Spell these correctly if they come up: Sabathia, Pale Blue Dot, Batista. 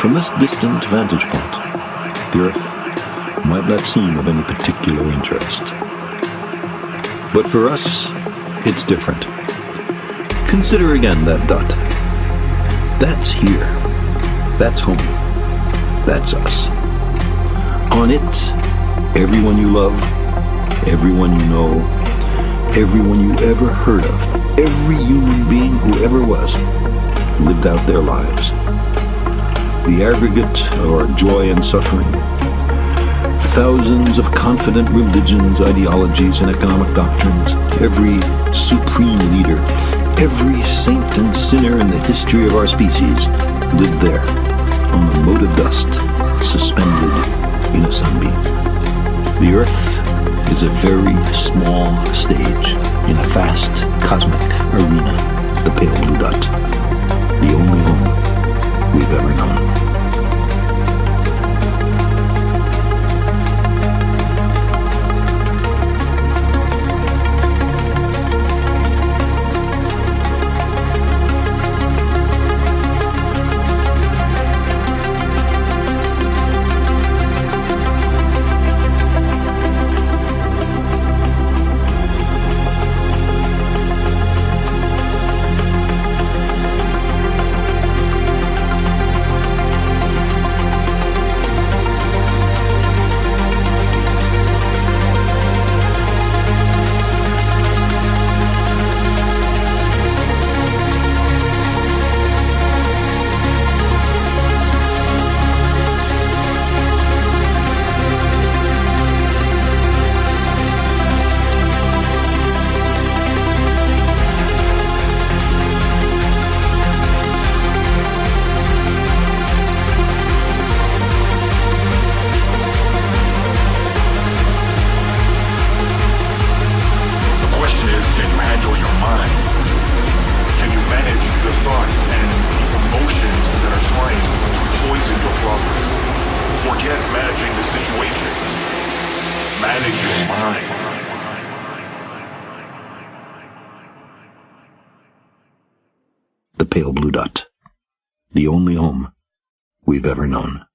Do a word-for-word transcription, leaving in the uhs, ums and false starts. From this distant vantage point, the Earth might not seem of any particular interest. But for us, it's different. Consider again that dot. That's here. That's home. That's us. On it, everyone you love, everyone you know, everyone you ever heard of, every human being who ever was, lived out their lives. The aggregate of our joy and suffering, thousands of confident religions, ideologies, and economic doctrines, every supreme leader, every saint and sinner in the history of our species lived there, on a mote of dust, suspended in a sunbeam. The Earth is a very small stage in a vast cosmic arena, the Pale Blue Dot, the only home we've ever known. The Pale Blue Dot, the only home we've ever known.